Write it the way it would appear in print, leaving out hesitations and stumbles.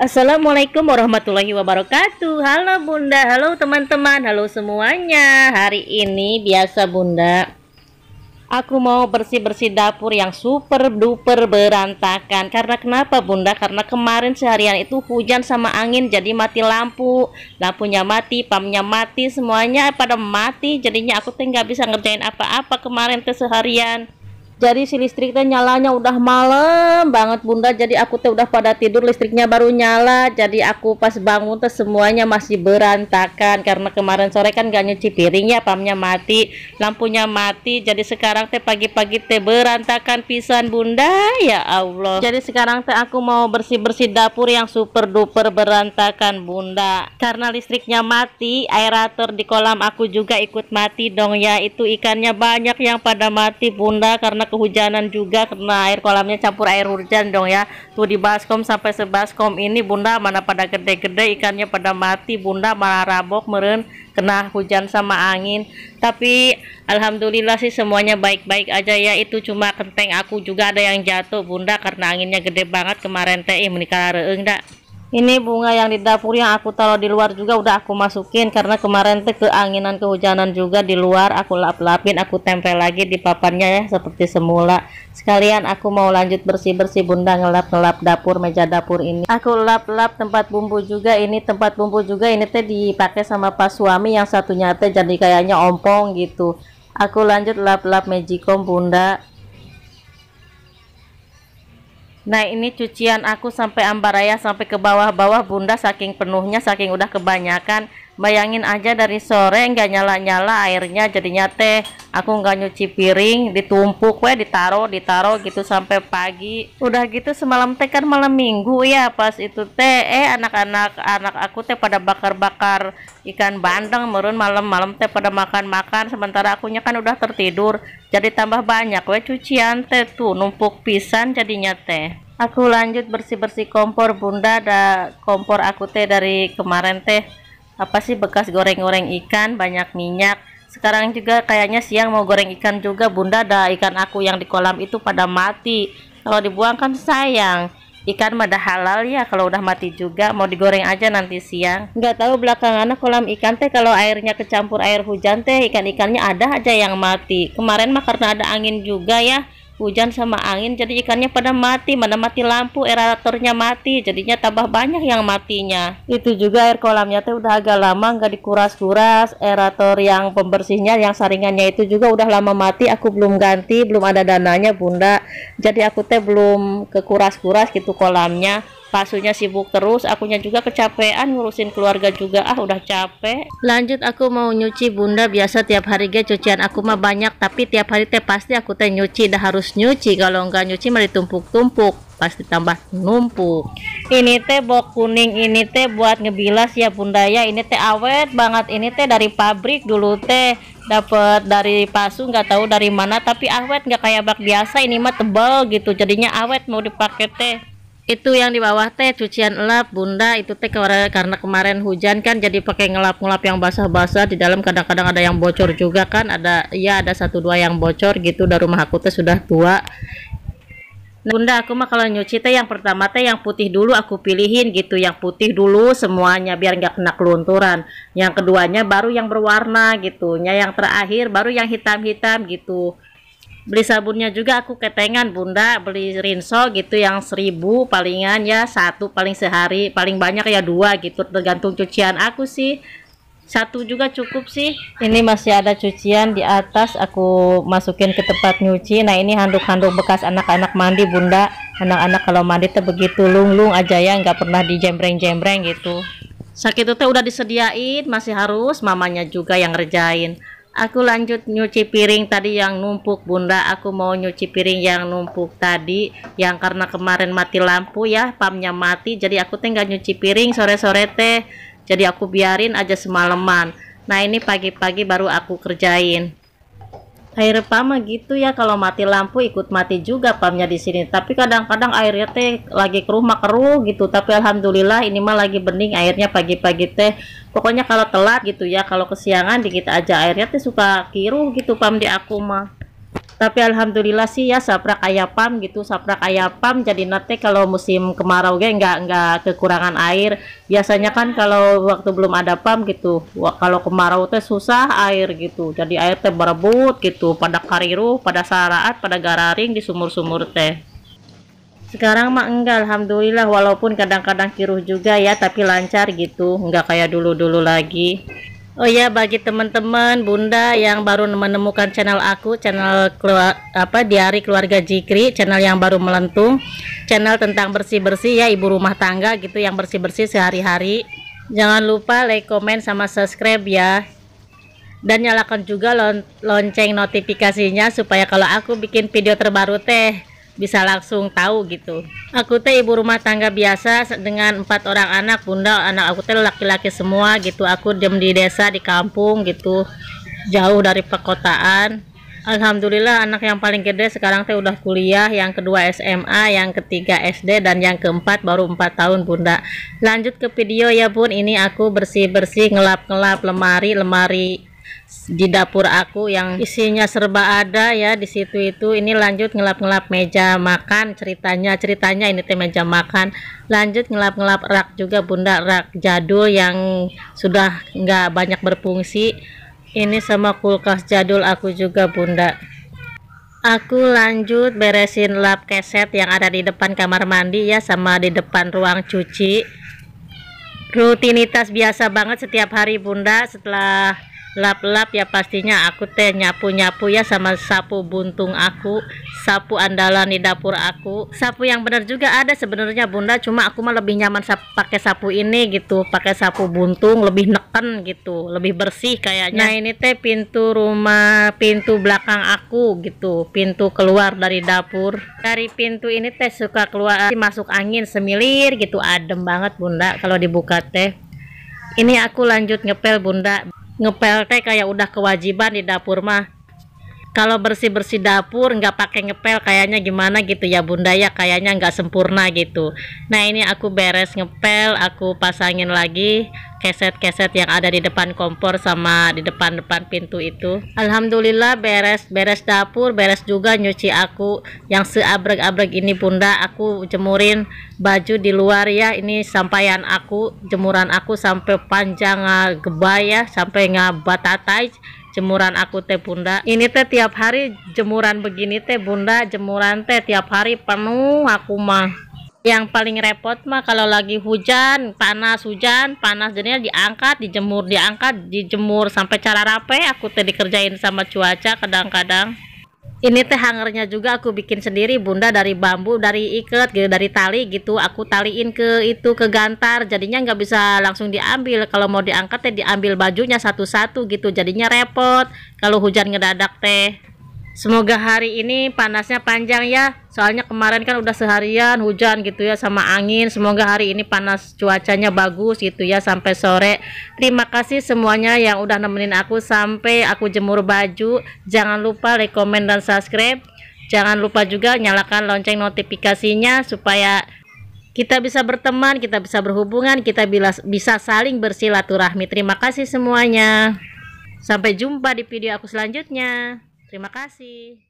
Assalamualaikum warahmatullahi wabarakatuh. Halo bunda, halo teman-teman, halo semuanya. Hari ini biasa bunda, aku mau bersih-bersih dapur yang super duper berantakan. Karena kenapa bunda? Karena kemarin seharian itu hujan sama angin, jadi mati lampu. Lampunya mati, pumpnya mati, semuanya pada mati. Jadinya aku nggak bisa ngerjain apa-apa kemarin seharian. Jadi si listriknya nyalanya udah malam banget bunda, jadi aku udah pada tidur, listriknya baru nyala. Jadi aku pas bangun semuanya masih berantakan karena kemarin sore kan gak nyuci piringnya, pumpnya mati, lampunya mati. Jadi sekarang pagi-pagi berantakan pisan bunda, ya Allah. Jadi sekarang aku mau bersih-bersih dapur yang super duper berantakan bunda. Karena listriknya mati, aerator di kolam aku juga ikut mati dong ya. Itu ikannya banyak yang pada mati bunda karena kehujanan juga, karena air kolamnya campur air hujan dong ya. Tuh di baskom sampai sebaskom ini bunda, mana pada gede-gede, ikannya pada mati bunda, malah rabok meren kena hujan sama angin. Tapi alhamdulillah sih semuanya baik-baik aja ya. Itu cuma kenteng aku juga ada yang jatuh bunda karena anginnya gede banget kemarin teh. Menikah reeng dak. Ini bunga yang di dapur yang aku taruh di luar juga udah aku masukin karena kemarin tuh keanginan kehujanan juga di luar. Aku lap-lapin, aku tempel lagi di papannya ya seperti semula. Sekalian aku mau lanjut bersih-bersih bunda, ngelap-ngelap dapur, meja dapur ini. Aku lap-lap tempat bumbu juga, ini tempat bumbu juga ini teh dipakai sama pas suami yang satunya teh, jadi kayaknya ompong gitu. Aku lanjut lap-lap magicom bunda. Nah ini cucian aku sampai ambaraya, sampai ke bawah-bawah bunda, saking penuhnya, saking udah kebanyakan. Bayangin aja dari sore nggak nyala-nyala airnya, jadinya teh aku nggak nyuci piring, ditumpuk we, ditaro gitu sampai pagi. Udah gitu semalam teh kan malam minggu ya, pas itu teh anak aku teh pada bakar-bakar ikan bandeng merun, malam-malam teh pada makan-makan, sementara akunya kan udah tertidur. Jadi tambah banyak we cucian teh tuh, numpuk pisan jadinya teh. Aku lanjut bersih-bersih kompor bunda. Ada kompor aku teh dari kemarin teh apa sih, bekas goreng-goreng ikan, banyak minyak. Sekarang juga kayaknya siang mau goreng ikan juga bunda. Ada ikan aku yang di kolam itu pada mati, kalau dibuang kan sayang, ikan mah dah halal ya, kalau udah mati juga mau digoreng aja nanti siang. Nggak tahu belakangan kolam ikan teh kalau airnya kecampur air hujan teh, ikan-ikannya ada aja yang mati. Kemarin mah karena ada angin juga ya, hujan sama angin, jadi ikannya pada mati, mana mati lampu, aeratornya mati, jadinya tambah banyak yang matinya. Itu juga air kolamnya teh udah agak lama nggak dikuras-kuras, aerator yang pembersihnya, yang saringannya itu juga udah lama mati, aku belum ganti, belum ada dananya bunda. Jadi aku teh belum kekuras-kuras gitu kolamnya. Pasunya sibuk terus, akunya juga kecapean ngurusin keluarga juga, ah udah capek. Lanjut aku mau nyuci bunda. Biasa tiap hari ge cucian aku mah banyak, tapi tiap hari teh pasti aku teh nyuci, dah harus nyuci. Kalau nggak nyuci malah ditumpuk-tumpuk, pasti tambah numpuk. Ini teh bok kuning, ini teh buat ngebilas ya bunda ya. Ini teh awet banget, ini teh dari pabrik, dulu teh dapat dari pasu nggak tahu dari mana, tapi awet, nggak kayak bak biasa, ini mah tebal gitu jadinya awet mau dipakai teh. Itu yang di bawah teh cucian lap bunda. Itu teh karena kemarin hujan kan, jadi pakai ngelap-ngelap yang basah-basah. Di dalam kadang-kadang ada yang bocor juga kan, ada ya, ada satu dua yang bocor gitu. Dari rumah aku teh sudah tua bunda. Aku mah kalau nyuci teh yang pertama teh yang putih dulu aku pilihin gitu, yang putih dulu semuanya biar nggak kena kelunturan. Yang keduanya baru yang berwarna gitu, yang terakhir baru yang hitam-hitam gitu. Beli sabunnya juga aku ketengan bunda, beli rinso gitu yang 1000 palingan ya, satu paling sehari, paling banyak ya 2 gitu, tergantung cucian aku sih. 1 juga cukup sih. Ini masih ada cucian di atas, aku masukin ke tempat nyuci. Nah ini handuk-handuk bekas anak-anak mandi bunda. Anak-anak kalau mandi tuh begitu lunglung aja ya, nggak pernah dijembreng-jembreng gitu. Sakit itu udah disediain, masih harus mamanya juga yang ngerjain. Aku lanjut nyuci piring tadi yang numpuk bunda. Aku mau nyuci piring yang numpuk tadi, yang karena kemarin mati lampu ya, pumpnya mati, jadi aku teh nggak nyuci piring sore-sore teh, jadi aku biarin aja semalaman. Nah ini pagi-pagi baru aku kerjain. Air pump gitu ya, kalau mati lampu ikut mati juga pumpnya di sini, tapi kadang-kadang airnya teh lagi keruh gitu, tapi alhamdulillah ini mah lagi bening airnya pagi-pagi teh. Pokoknya kalau telat gitu ya, kalau kesiangan dikit aja airnya tuh suka kiruh gitu pam di aku mah. Tapi alhamdulillah sih ya saprak ayapam gitu, saprak ayapam jadi nate kalau musim kemarau ge enggak kekurangan air. Biasanya kan kalau waktu belum ada pam gitu, kalau kemarau teh susah air gitu. Jadi air teh berebut gitu, pada kariru, pada saraat, pada gararing di sumur-sumur teh. Sekarang mah enggak, alhamdulillah, walaupun kadang-kadang kiruh juga ya, tapi lancar gitu, enggak kayak dulu-dulu lagi. Oh ya, bagi teman-teman bunda yang baru menemukan channel aku, channel Diari Keluarga Jikri, channel yang baru melentung, channel tentang bersih-bersih ya, ibu rumah tangga gitu yang bersih-bersih sehari-hari. Jangan lupa like, komen, sama subscribe ya. Dan nyalakan juga lonceng notifikasinya supaya kalau aku bikin video terbaru teh bisa langsung tahu gitu. Aku teh ibu rumah tangga biasa dengan 4 orang anak, bunda. Anak aku teh laki-laki semua gitu. Aku diam di desa, di kampung gitu, jauh dari perkotaan. Alhamdulillah anak yang paling gede sekarang teh udah kuliah, yang kedua SMA, yang ketiga SD, dan yang keempat baru 4 tahun, bunda. Lanjut ke video ya, bun. Ini aku bersih-bersih, ngelap-ngelap lemari-lemari di dapur aku yang isinya serba ada ya di situ itu. Ini lanjut ngelap-ngelap meja makan, ceritanya ini teh meja makan. Lanjut ngelap-ngelap rak juga, bunda, rak jadul yang sudah nggak banyak berfungsi. Ini sama kulkas jadul aku juga, bunda. Aku lanjut beresin lap keset yang ada di depan kamar mandi ya, sama di depan ruang cuci. Rutinitas biasa banget setiap hari, bunda. Setelah lap-lap ya pastinya aku teh nyapu-nyapu ya, sama sapu buntung aku, sapu andalan di dapur aku. Sapu yang benar juga ada sebenarnya, bunda, cuma aku mah lebih nyaman pakai sapu ini gitu, pakai sapu buntung, lebih neken gitu, lebih bersih kayaknya. Nah ini teh pintu rumah, pintu belakang aku gitu, pintu keluar dari dapur. Dari pintu ini teh suka keluar masuk angin semilir gitu, adem banget, bunda, kalau dibuka teh. Ini aku lanjut ngepel, bunda. Ngepel teh kayak udah kewajiban di dapur mah. Kalau bersih-bersih dapur nggak pakai ngepel kayaknya gimana gitu ya, bunda ya, kayaknya nggak sempurna gitu. Nah ini aku beres ngepel, aku pasangin lagi keset-keset yang ada di depan kompor sama di depan-depan pintu itu. Alhamdulillah beres dapur, beres juga nyuci aku yang seabrek-abrek ini, bunda. Aku jemurin baju di luar ya, ini sampaian aku, jemuran aku sampai panjang gebay ya, sampai ngebatatai jemuran aku teh, bunda. Ini teh tiap hari jemuran begini teh, bunda, jemuran teh tiap hari penuh aku mah. Yang paling repot mah kalau lagi hujan panas jadinya diangkat, dijemur sampai cara rape aku teh dikerjain sama cuaca. Kadang-kadang ini teh hangernya juga aku bikin sendiri, bunda, dari bambu, dari ikat, dari tali gitu. Aku taliin ke gantar, jadinya nggak bisa langsung diambil. Kalau mau diangkat teh diambil bajunya satu-satu gitu, jadinya repot kalau hujan ngedadak teh. Semoga hari ini panasnya panjang ya, soalnya kemarin kan udah seharian hujan gitu ya sama angin. Semoga hari ini panas, cuacanya bagus gitu ya sampai sore. Terima kasih semuanya yang udah nemenin aku sampai aku jemur baju. Jangan lupa like, komen, dan subscribe. Jangan lupa juga nyalakan lonceng notifikasinya supaya kita bisa berteman, kita bisa berhubungan, kita bisa saling bersilaturahmi. Terima kasih semuanya. Sampai jumpa di video aku selanjutnya. Terima kasih.